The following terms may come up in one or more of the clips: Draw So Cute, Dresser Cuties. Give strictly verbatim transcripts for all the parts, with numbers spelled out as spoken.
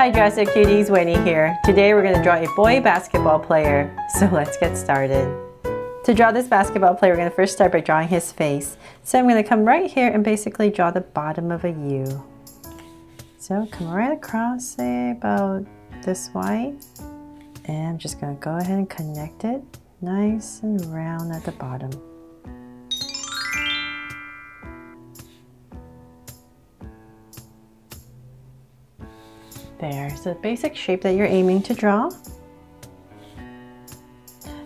Hi Dresser Cuties, Winnie here. Today we're going to draw a boy basketball player, so let's get started. To draw this basketball player, we're going to first start by drawing his face. So I'm going to come right here and basically draw the bottom of a U. So come right across, say about this wide, and I'm just going to go ahead and connect it nice and round at the bottom. There's the basic shape that you're aiming to draw.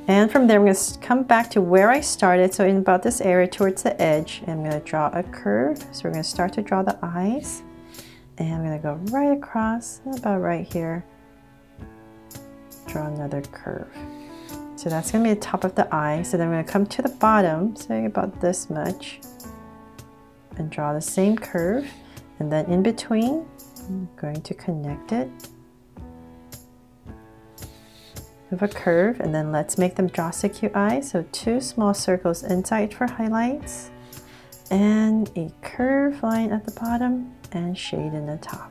And from there, I'm going to come back to where I started, so in about this area towards the edge, and I'm going to draw a curve. So we're going to start to draw the eyes, and I'm going to go right across, about right here, draw another curve. So that's going to be the top of the eye. So then I'm going to come to the bottom, say about this much, and draw the same curve, and then in between, I'm going to connect it with a curve, and then let's make them draw so cute eyes. So two small circles inside for highlights, and a curve line at the bottom and shade in the top.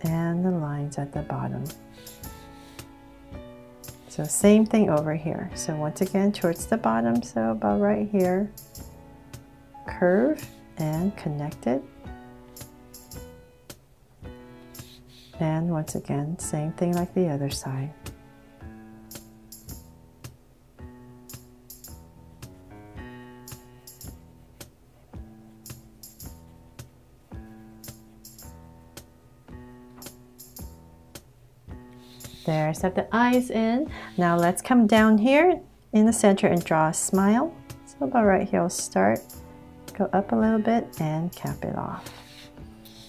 And the lines at the bottom. So same thing over here. So once again towards the bottom, so about right here, curve and connect it. And once again, same thing like the other side. There, set the eyes in. Now let's come down here in the center and draw a smile. So about right here, we'll start, go up a little bit and cap it off.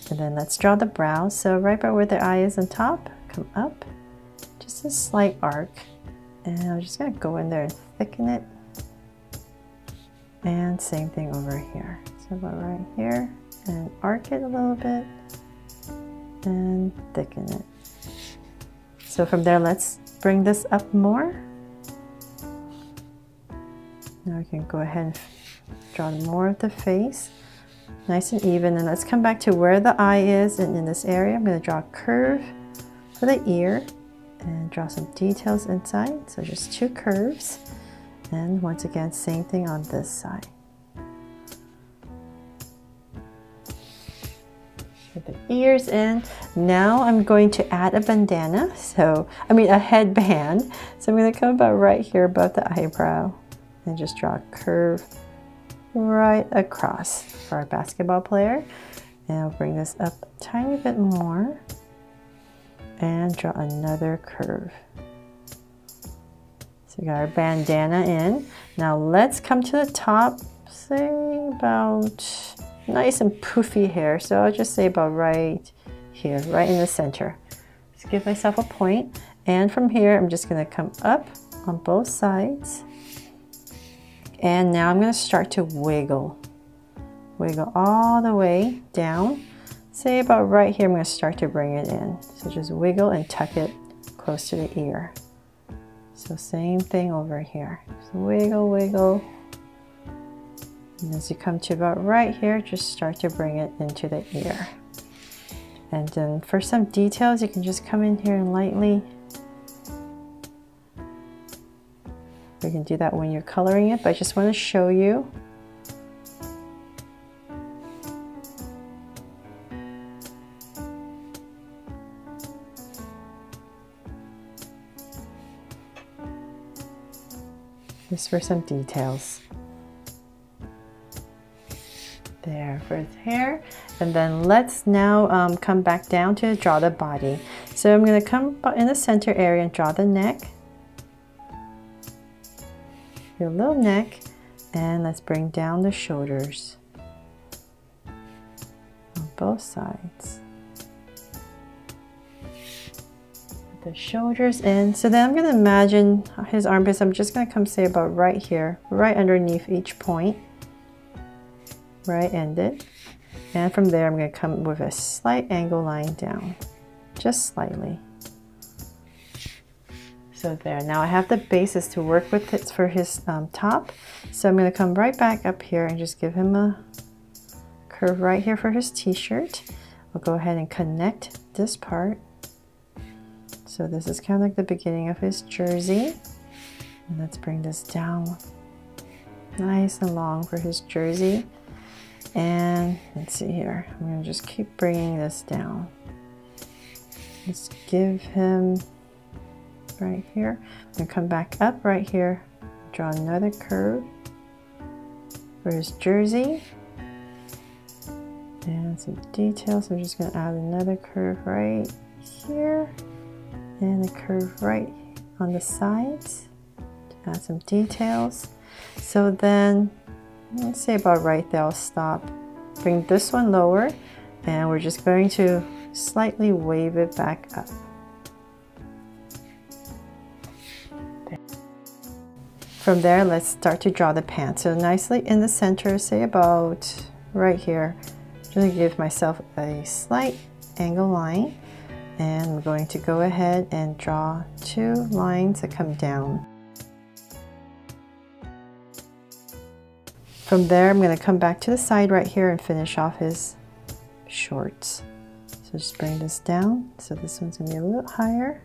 And then let's draw the brow. So right by where the eye is on top, come up, just a slight arc. And I'm just gonna go in there and thicken it. And same thing over here. So about right here, and arc it a little bit and thicken it. So from there, let's bring this up more. Now we can go ahead and draw more of the face, nice and even. And let's come back to where the eye is, and in this area, I'm going to draw a curve for the ear and draw some details inside. So just two curves, and once again, same thing on this side. The ears in. Now I'm going to add a bandana, so I mean a headband. So I'm going to come about right here above the eyebrow and just draw a curve right across for our basketball player. And I'll bring this up a tiny bit more and draw another curve. So we got our bandana in. Now let's come to the top, say about nice and poofy hair, so I'll just say about right here, right in the center. Just give myself a point, and from here I'm just going to come up on both sides, and now I'm going to start to wiggle. Wiggle all the way down, say about right here. I'm going to start to bring it in, so just wiggle and tuck it close to the ear. So same thing over here, just wiggle, wiggle. And as you come to about right here, just start to bring it into the ear. And then for some details, you can just come in here and lightly. We can do that when you're coloring it, but I just want to show you. Just for some details. There for his hair. And then let's now um, come back down to draw the body. So I'm going to come in the center area and draw the neck, your little neck, and let's bring down the shoulders on both sides. Put the shoulders in. So then I'm going to imagine his armpits. I'm just going to come say about right here, right underneath each point. Right ended, and from there I'm going to come with a slight angle line down, just slightly. So there, now I have the bases to work with it for his um, top. So I'm gonna come right back up here and just give him a curve right here for his t-shirt. We'll go ahead and connect this part. So this is kind of like the beginning of his jersey. And let's bring this down nice and long for his jersey. And let's see here, I'm gonna just keep bringing this down. Let's give him right here. I'm gonna come back up right here, draw another curve for his jersey and some details. I'm just gonna add another curve right here and a curve right on the sides to add some details. So then let's say about right there, I'll stop, bring this one lower, and we're just going to slightly wave it back up. From there, let's start to draw the pants. So nicely in the center, say about right here. I'm going to give myself a slight angle line, and I'm going to go ahead and draw two lines that come down. From there, I'm going to come back to the side right here and finish off his shorts. So just bring this down. So this one's going to be a little higher,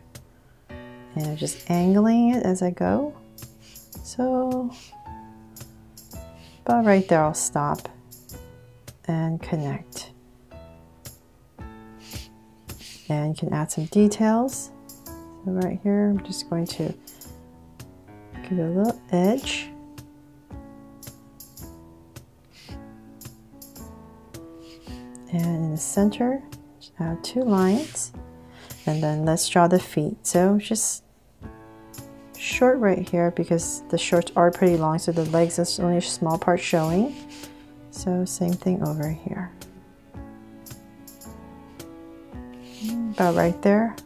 and I'm just angling it as I go. So about right there, I'll stop and connect. And you can add some details. So right here, I'm just going to give it a little edge. And in the center, just add two lines. And then let's draw the feet. So just short right here because the shorts are pretty long, so the legs is only a small part showing. So same thing over here. About right there.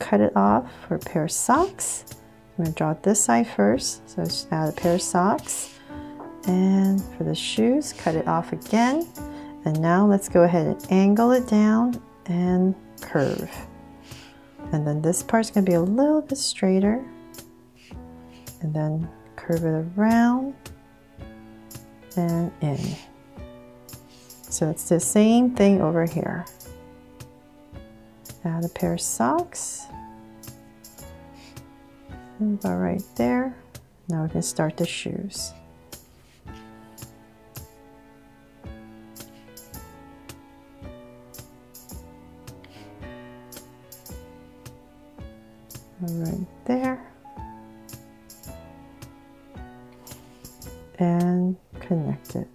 Cut it off for a pair of socks. I'm going to draw this side first. So just add a pair of socks. And for the shoes, cut it off again. And now let's go ahead and angle it down and curve. And then this part's going to be a little bit straighter. And then curve it around and in. So it's the same thing over here. Add a pair of socks. And about right there. Now we can start the shoes. Right there. And connect it.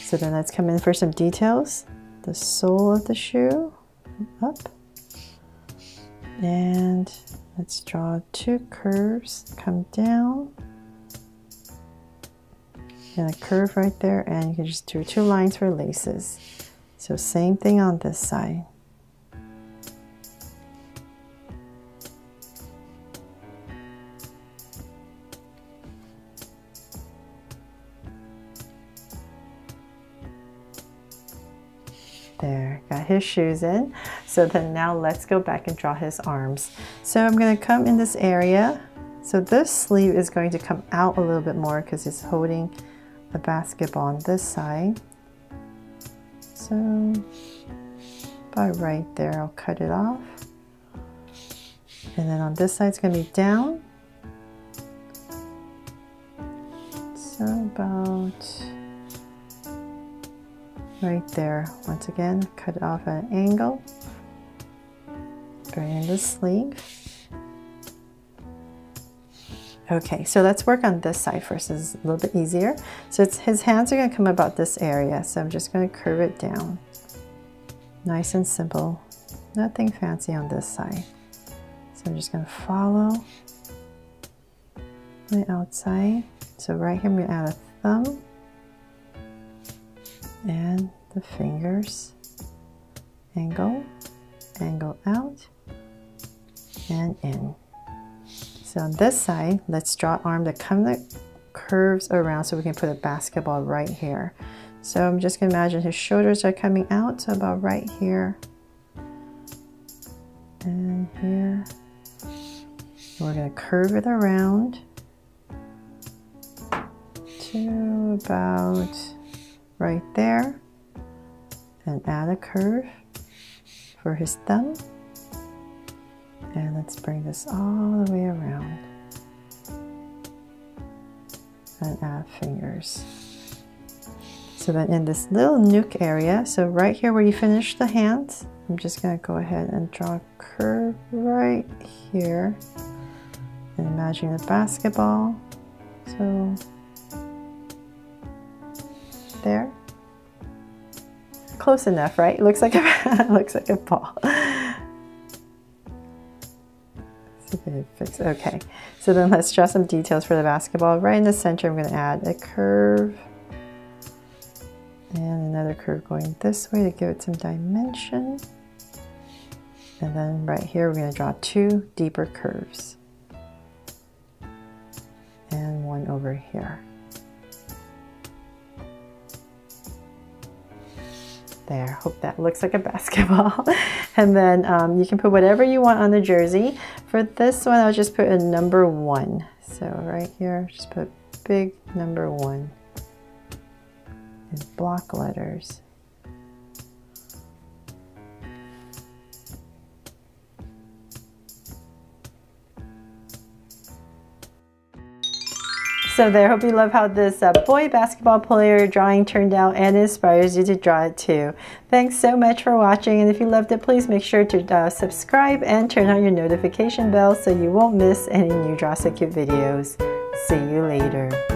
So then let's come in for some details. The sole of the shoe up. And let's draw two curves. Come down. And a curve right there. And you can just do two lines for laces. So same thing on this side. There, got his shoes in. So then now let's go back and draw his arms. So I'm going to come in this area. So this sleeve is going to come out a little bit more because he's holding the basketball on this side. So about right there, I'll cut it off. And then on this side, it's going to be down. So about right there. Once again, cut it off at an angle. Bring in the sleeve. Okay, so let's work on this side first. This is a little bit easier. So it's, his hands are going to come about this area. So I'm just going to curve it down. Nice and simple. Nothing fancy on this side. So I'm just going to follow my outside. So right here, I'm going to add a thumb. And the fingers, angle, angle out, and in. So on this side, let's draw an arm that kind of curves around so we can put a basketball right here. So I'm just going to imagine his shoulders are coming out, so about right here, and here, We're going to curve it around to about right there and add a curve for his thumb. And let's bring this all the way around and add fingers. So then in this little nook area, so right here where you finish the hands, I'm just going to go ahead and draw a curve right here. And imagine a basketball. So there. Close enough, right? It looks like a looks like a ball. Okay, so then let's draw some details for the basketball. Right in the center, I'm going to add a curve and another curve going this way to give it some dimension. And then right here, we're going to draw two deeper curves and one over here. There, hope that looks like a basketball. And then um, you can put whatever you want on the jersey. For this one, I'll just put a number one. So right here, just put big number one and block letters. So there, hope you love how this uh, boy basketball player drawing turned out and inspires you to draw it too. Thanks so much for watching, and if you loved it, please make sure to uh, subscribe and turn on your notification bell so you won't miss any new Draw So Cute videos. See you later.